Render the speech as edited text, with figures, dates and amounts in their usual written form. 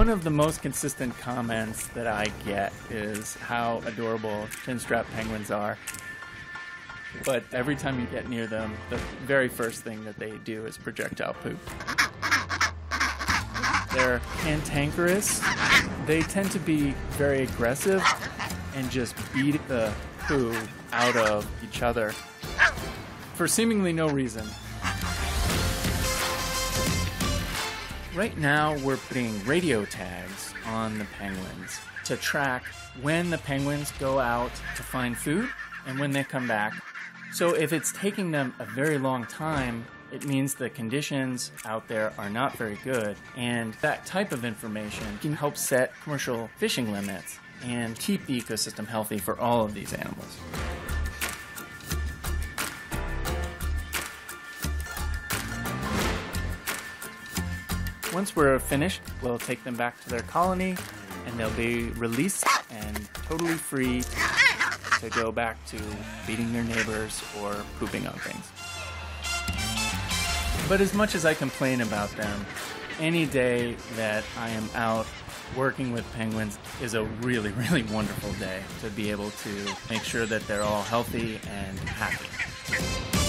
One of the most consistent comments that I get is how adorable chinstrap penguins are. But every time you get near them, the very first thing that they do is projectile poop. They're cantankerous. They tend to be very aggressive and just beat the poo out of each other for seemingly no reason. Right now, we're putting radio tags on the penguins to track when the penguins go out to find food and when they come back. So if it's taking them a very long time, it means the conditions out there are not very good. And that type of information can help set commercial fishing limits and keep the ecosystem healthy for all of these animals. Once we're finished, we'll take them back to their colony, and they'll be released and totally free to go back to beating their neighbors or pooping on things. But as much as I complain about them, any day that I am out working with penguins is a really, really wonderful day to be able to make sure that they're all healthy and happy.